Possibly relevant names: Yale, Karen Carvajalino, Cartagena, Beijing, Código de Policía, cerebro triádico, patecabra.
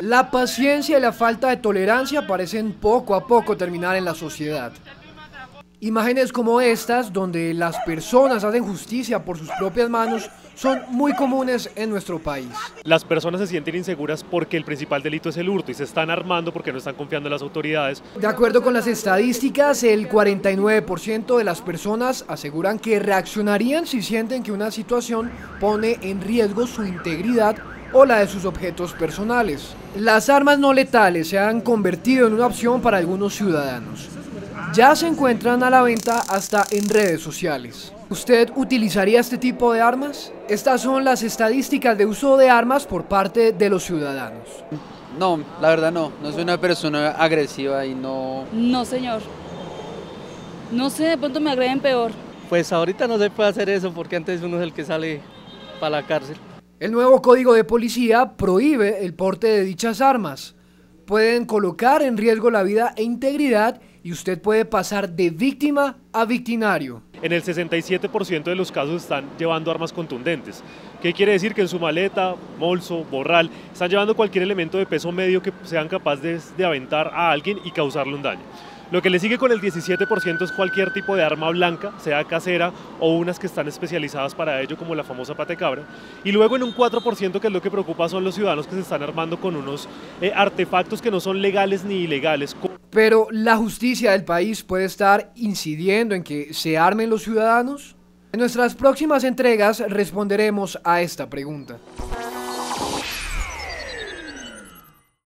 La paciencia y la falta de tolerancia parecen poco a poco terminar en la sociedad. Imágenes como estas, donde las personas hacen justicia por sus propias manos, son muy comunes en nuestro país. Las personas se sienten inseguras porque el principal delito es el hurto y se están armando porque no están confiando en las autoridades. De acuerdo con las estadísticas, el 49% de las personas aseguran que reaccionarían si sienten que una situación pone en riesgo su integridad o la de sus objetos personales. Las armas no letales se han convertido en una opción para algunos ciudadanos. Ya se encuentran a la venta hasta en redes sociales. ¿Usted utilizaría este tipo de armas? Estas son las estadísticas de uso de armas por parte de los ciudadanos. No, la verdad no. No soy una persona agresiva y no... No, señor. No sé, de pronto me agreden peor. Pues ahorita no se puede hacer eso porque antes uno es el que sale para la cárcel. El nuevo Código de Policía prohíbe el porte de dichas armas. Pueden colocar en riesgo la vida e integridad y usted puede pasar de víctima a victimario. En el 67% de los casos están llevando armas contundentes. ¿Qué quiere decir? Que en su maleta, bolso, borral, están llevando cualquier elemento de peso medio que sean capaces de aventar a alguien y causarle un daño. Lo que le sigue con el 17% es cualquier tipo de arma blanca, sea casera o unas que están especializadas para ello, como la famosa patecabra. Y luego en un 4%, que es lo que preocupa, son los ciudadanos que se están armando con unos artefactos que no son legales ni ilegales. Pero ¿la justicia del país puede estar incidiendo en que se armen los ciudadanos? En nuestras próximas entregas responderemos a esta pregunta.